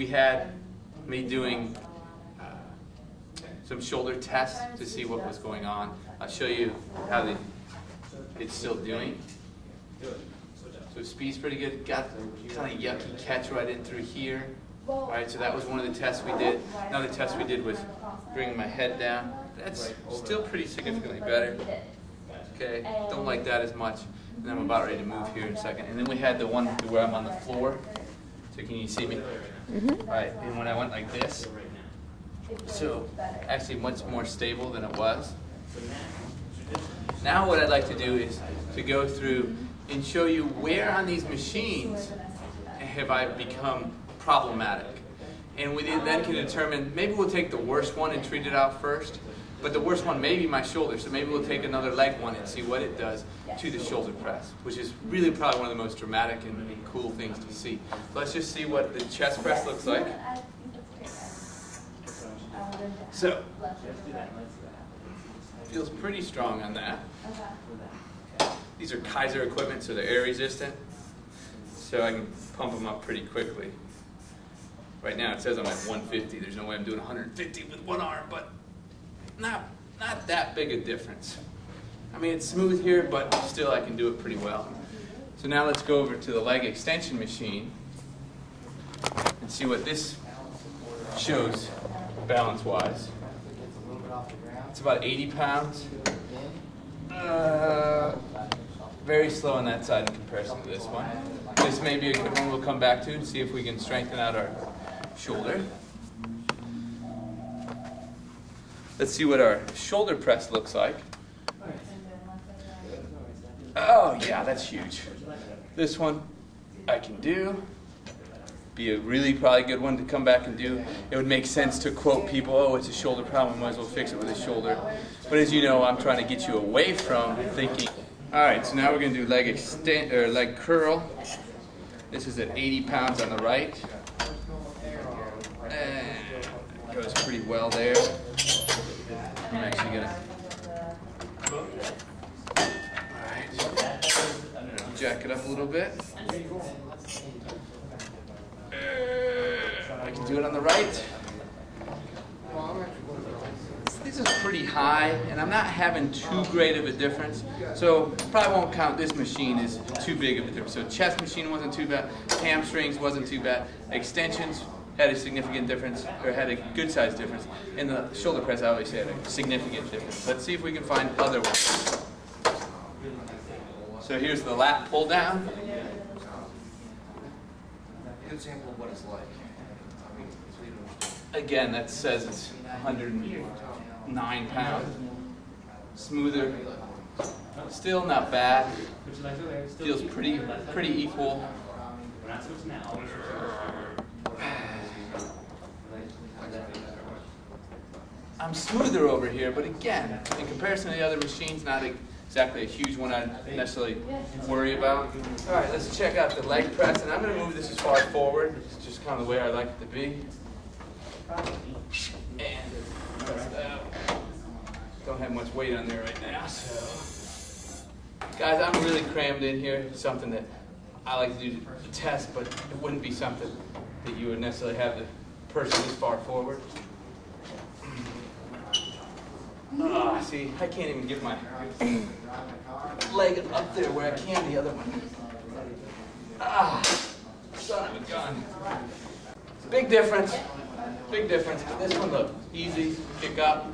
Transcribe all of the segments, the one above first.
We had me doing some shoulder tests to see what was going on. I'll show you how it's still doing. So speed's pretty good. Got kind of yucky catch right in through here. All right, so that was one of the tests we did. Another test we did was bringing my head down. That's still pretty significantly better. Okay, don't like that as much. And then I'm about ready to move here in a second. And then we had the one where I'm on the floor. So can you see me? Mm-hmm. All right, and when I went like this, so actually much more stable than it was. Now what I'd like to do is to go through and show you where on these machines have I become problematic. And we then can determine, maybe we'll take the worst one and treat it out first, but the worst one may be my shoulder, so maybe we'll take another leg one and see what it does to the shoulder press, which is really probably one of the most dramatic and cool things to see. Let's just see what the chest press looks like. So, feels pretty strong on that. These are Kaiser equipment, so they're air resistant, so I can pump them up pretty quickly. Right now it says I'm at 150. There's no way I'm doing 150 with one arm, but not that big a difference. I mean, it's smooth here, but still I can do it pretty well. So now let's go over to the leg extension machine and see what this shows balance-wise. It's about 80 pounds. Very slow on that side in comparison to this one. This may be a good one we'll come back to and see if we can strengthen out our shoulder. Let's see what our shoulder press looks like. Oh yeah, that's huge. This one I can do. Be a really probably good one to come back and do. It would make sense to quote people, oh, it's a shoulder problem, we might as well fix it with a shoulder. But as you know, I'm trying to get you away from thinking. All right, so now we're gonna do leg curl. This is at 80 pounds on the right. And it goes pretty well there. I'm actually gonna, all right, jack it up a little bit. I can do it on the right. This is pretty high, and I'm not having too great of a difference, so probably won't count this machine as too big of a difference. So chest machine wasn't too bad, hamstrings wasn't too bad, extensions had a significant difference, or had a good size difference. And the shoulder press, I always say, had a significant difference. Let's see if we can find other ones. So here's the lat pull down. Good example of what it's like. Again, that says it's 109 pounds. Smoother. Still not bad. Feels pretty equal. I'm smoother over here, but again, in comparison to the other machines, not exactly a huge one I necessarily worry about. All right, let's check out the leg press, and I'm going to move this as far forward. It's just kind of the way I like it to be. And don't have much weight on there right now, so guys, I'm really crammed in here. It's something that I like to do to test, but it wouldn't be something that you would necessarily have the person this far forward. Oh, see, I can't even get my leg up there where I can the other one. Ah, son of a gun. Big difference. Big difference. But this one, look, easy, kick up,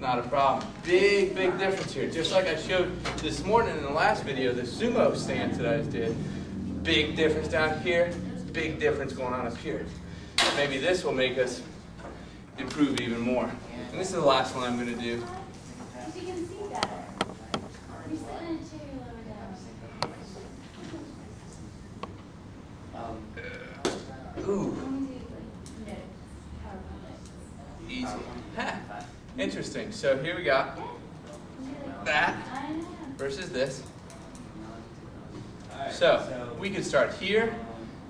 not a problem. Big, big difference here. Just like I showed this morning in the last video, the sumo stance that I did. Big difference down here, big difference going on up here. Maybe this will make us improve even more. And this is the last one I'm going to do. Ooh. Easy. Huh. Interesting. So here we got that versus this. So we can start here,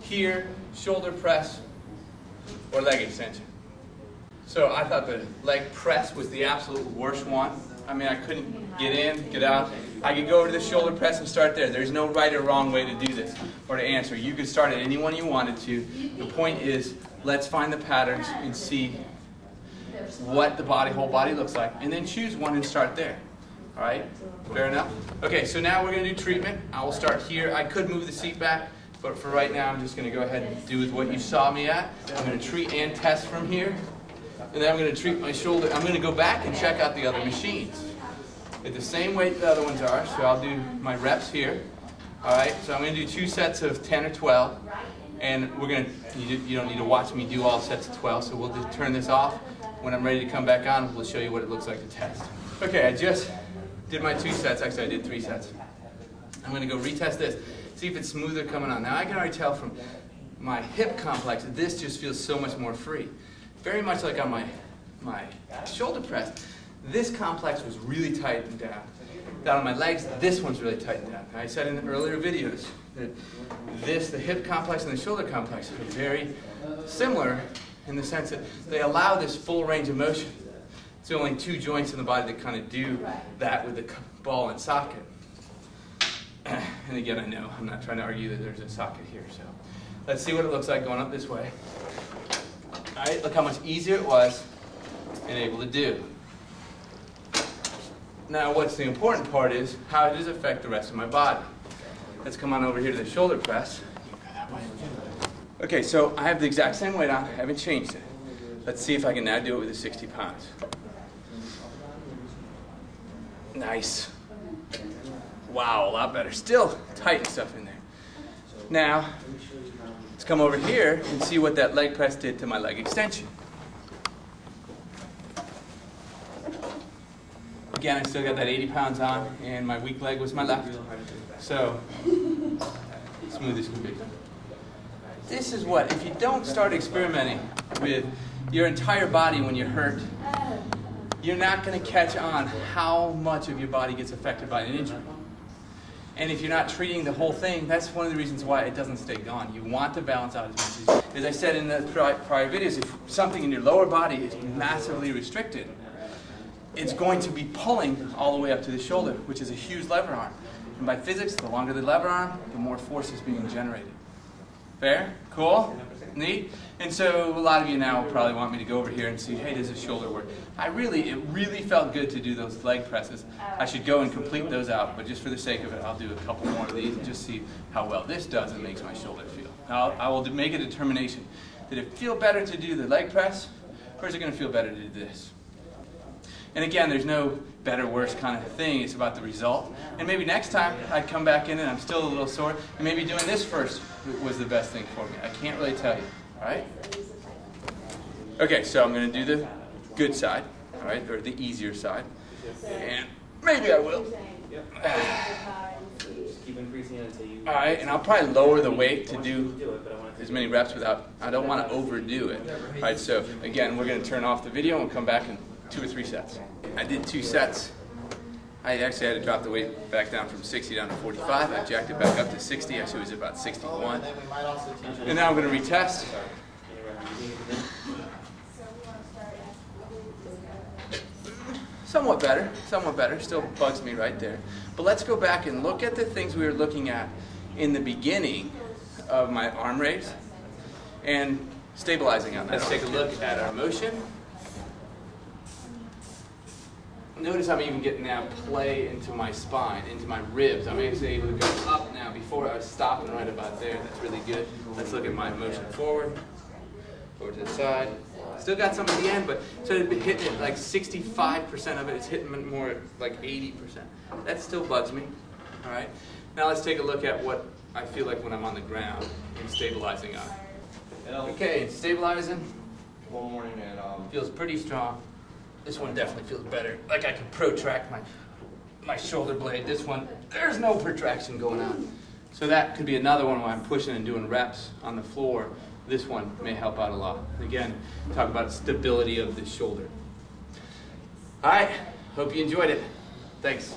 here, shoulder press, or leg extension. So I thought the leg press was the absolute worst one. I mean, I couldn't get in, get out. I could go over to the shoulder press and start there. There's no right or wrong way to do this or to answer. You could start at any one you wanted to. The point is, let's find the patterns and see what the body, whole body looks like, and then choose one and start there. All right? Fair enough? Okay, so now we're going to do treatment. I will start here. I could move the seat back, but for right now I'm just going to go ahead and do with what you saw me at. I'm going to treat and test from here. And then I'm going to treat my shoulder. I'm going to go back and check out the other machines. They're the same weight the other ones are, so I'll do my reps here. All right, so I'm going to do 2 sets of 10 or 12. And we're going to, you don't need to watch me do all sets of 12, so we'll just turn this off. When I'm ready to come back on, we'll show you what it looks like to test. Okay, I just did my 2 sets. Actually, I did 3 sets. I'm going to go retest this, see if it's smoother coming on. Now, I can already tell from my hip complex that this just feels so much more free. Very much like on my shoulder press, this complex was really tight and down. Down on my legs, this one's really tight and down. I said in the earlier videos that this, the hip complex and the shoulder complex, are very similar in the sense that they allow this full range of motion. It's only 2 joints in the body that kind of do that with the ball and socket. And again, I know I'm not trying to argue that there's a socket here, so let's see what it looks like going up this way. All right, look how much easier it was and able to do. Now, what's the important part is how does it affect the rest of my body? Let's come on over here to the shoulder press. Okay, so I have the exact same weight on. I haven't changed it. Let's see if I can now do it with the 60 pounds. Nice. Wow, a lot better. Still tight and stuff in there. Now, let's come over here and see what that leg press did to my leg extension. Again, I still got that 80 pounds on, and my weak leg was my left. So, smooth as can be. This is what, if you don't start experimenting with your entire body when you're hurt, you're not going to catch on how much of your body gets affected by an injury. And if you're not treating the whole thing, that's one of the reasons why it doesn't stay gone. You want to balance out as much as I said in the prior videos, if something in your lower body is massively restricted, it's going to be pulling all the way up to the shoulder, which is a huge lever arm. And by physics, the longer the lever arm, the more force is being generated. Fair? Cool? Neat? And so a lot of you now will probably want me to go over here and see, hey, does this shoulder work? It really felt good to do those leg presses. I should go and complete those out, but just for the sake of it, I'll do a couple more of these and just see how well this does and makes my shoulder feel. I will make a determination. Did it feel better to do the leg press, or is it going to feel better to do this? And again, there's no better, worse kind of thing. It's about the result. And maybe next time I come back in and I'm still a little sore, and maybe doing this first was the best thing for me. I can't really tell you. All right? Okay, so I'm going to do the good side, all right, or the easier side. And maybe I will. All right, and I'll probably lower the weight to do as many reps without, I don't want to overdo it. All right, so again, we're going to turn off the video and we'll come back and 2 or 3 sets. I did 2 sets. I actually had to drop the weight back down from 60 down to 45. I jacked it back up to 60. Actually, it was about 61. And now I'm going to retest. Somewhat better. Somewhat better. Still bugs me right there. But let's go back and look at the things we were looking at in the beginning of my arm raise and stabilizing on that. Let's take a look at our motion. Notice I'm even getting now play into my spine, into my ribs. I'm actually able to go up now. Before I was stopping right about there. That's really good. Let's look at my motion forward, forward to the side. Still got some at the end, but so it'd be hitting it like 65% of it. It's hitting more like 80%. That still bugs me. All right. Now let's take a look at what I feel like when I'm on the ground and stabilizing on. Okay, stabilizing. One morning and feels pretty strong. This one definitely feels better. Like I can protract my shoulder blade. This one, there's no protraction going on. So that could be another one where I'm pushing and doing reps on the floor. This one may help out a lot. Again, talk about stability of the shoulder. All right, hope you enjoyed it. Thanks.